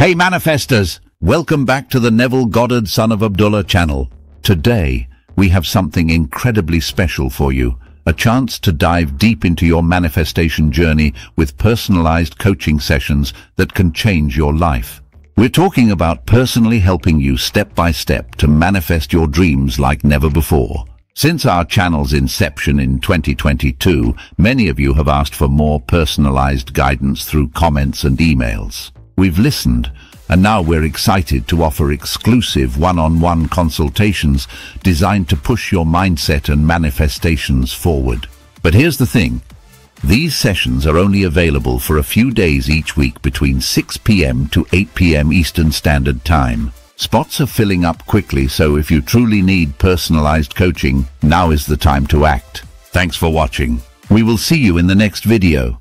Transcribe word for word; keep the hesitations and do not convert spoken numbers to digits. Hey manifestors, welcome back to the Neville Goddard Son of Abdullah channel. Today, we have something incredibly special for you, a chance to dive deep into your manifestation journey with personalized coaching sessions that can change your life. We're talking about personally helping you step by step to manifest your dreams like never before. Since our channel's inception in twenty twenty-two, many of you have asked for more personalized guidance through comments and emails. We've listened, and now we're excited to offer exclusive one-on-one consultations designed to push your mindset and manifestations forward. But here's the thing. These sessions are only available for a few days each week between six p m to eight p m Eastern Standard Time. Spots are filling up quickly, so if you truly need personalized coaching, now is the time to act. Thanks for watching. We will see you in the next video.